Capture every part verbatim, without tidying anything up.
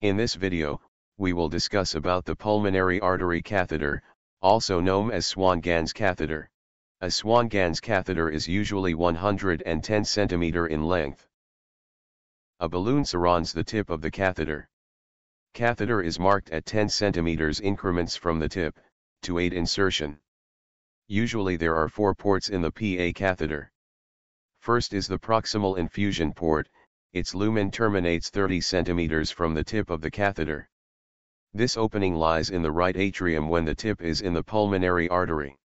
In this video, we will discuss about the pulmonary artery catheter, also known as Swan-Ganz catheter. A Swan-Ganz catheter is usually one hundred ten centimeters in length. A balloon surrounds the tip of the catheter. Catheter is marked at ten centimeters increments from the tip, to aid insertion. Usually there are four ports in the P A catheter. First is the proximal infusion port. Its lumen terminates thirty centimeters from the tip of the catheter. This opening lies in the right atrium when the tip is in the pulmonary artery.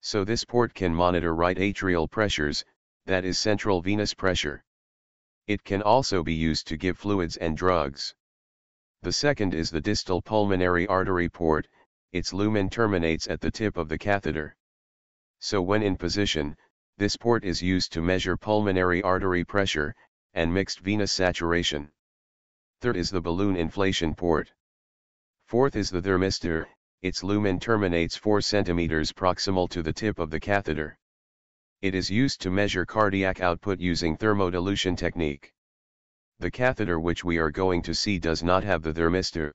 So this port can monitor right atrial pressures, that is central venous pressure. It can also be used to give fluids and drugs. The second is the distal pulmonary artery port. Its lumen terminates at the tip of the catheter. So when in position, this port is used to measure pulmonary artery pressure, and mixed venous saturation. Third is the balloon inflation port. Fourth is the thermistor. Its lumen terminates four centimeters proximal to the tip of the catheter. It is used to measure cardiac output using thermodilution technique. The catheter which we are going to see does not have the thermistor.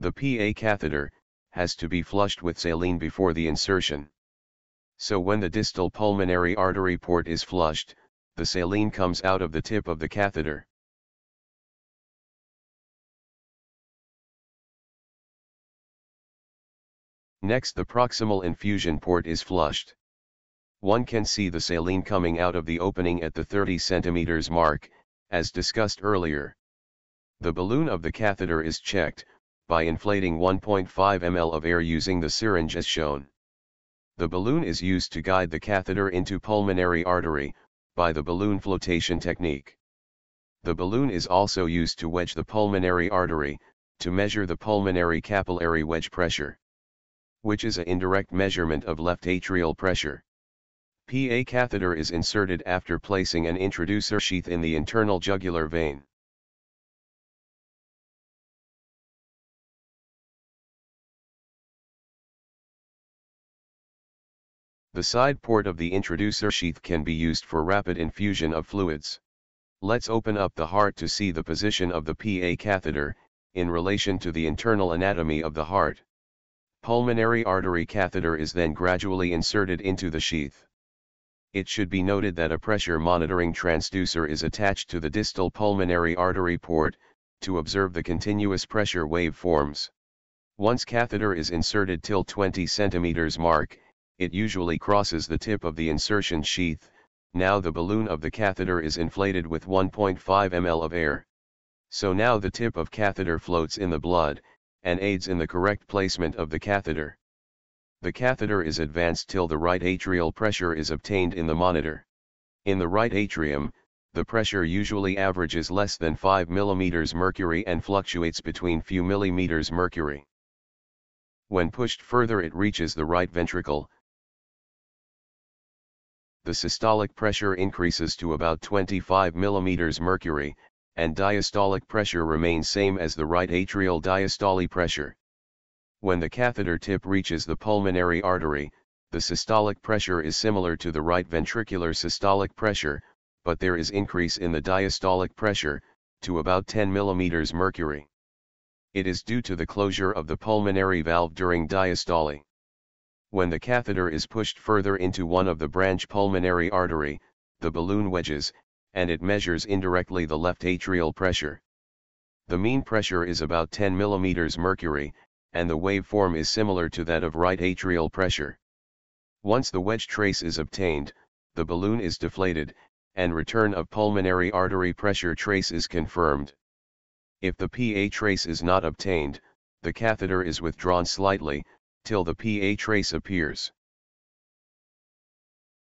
The P A catheter has to be flushed with saline before the insertion. So when the distal pulmonary artery port is flushed, the saline comes out of the tip of the catheter. Next, the proximal infusion port is flushed. One can see the saline coming out of the opening at the thirty centimeters mark, as discussed earlier. The balloon of the catheter is checked, by inflating one point five milliliters of air using the syringe as shown. The balloon is used to guide the catheter into pulmonary artery, by the balloon flotation technique. The balloon is also used to wedge the pulmonary artery, to measure the pulmonary capillary wedge pressure, which is an indirect measurement of left atrial pressure. P A catheter is inserted after placing an introducer sheath in the internal jugular vein. The side port of the introducer sheath can be used for rapid infusion of fluids. Let's open up the heart to see the position of the P A catheter, in relation to the internal anatomy of the heart. Pulmonary artery catheter is then gradually inserted into the sheath. It should be noted that a pressure monitoring transducer is attached to the distal pulmonary artery port, to observe the continuous pressure waveforms. Once catheter is inserted till twenty centimeters mark, it usually crosses the tip of the insertion sheath. Now the balloon of the catheter is inflated with one point five milliliters of air. So now the tip of catheter floats in the blood, and aids in the correct placement of the catheter. The catheter is advanced till the right atrial pressure is obtained in the monitor. In the right atrium, the pressure usually averages less than five millimeters mercury and fluctuates between few millimeters mercury. When pushed further, it reaches the right ventricle. The systolic pressure increases to about twenty-five millimeters mercury, and diastolic pressure remains same as the right atrial diastolic pressure. When the catheter tip reaches the pulmonary artery, the systolic pressure is similar to the right ventricular systolic pressure, but there is increase in the diastolic pressure, to about ten millimeters mercury. It is due to the closure of the pulmonary valve during diastole. When the catheter is pushed further into one of the branch pulmonary artery, the balloon wedges, and it measures indirectly the left atrial pressure. The mean pressure is about ten millimeters mercury, and the waveform is similar to that of right atrial pressure. Once the wedge trace is obtained, the balloon is deflated, and return of pulmonary artery pressure trace is confirmed. If the P A trace is not obtained, the catheter is withdrawn slightly, till the P A trace appears.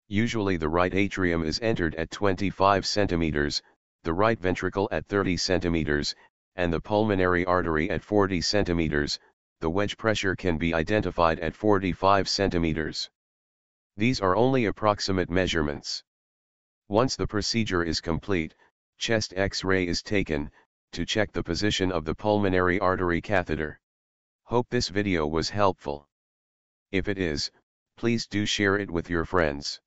Usually the right atrium is entered at twenty-five centimeters, the right ventricle at thirty centimeters, and the pulmonary artery at forty centimeters, the wedge pressure can be identified at forty-five centimeters. These are only approximate measurements. Once the procedure is complete, chest X-ray is taken, to check the position of the pulmonary artery catheter. Hope this video was helpful. If it is, please do share it with your friends.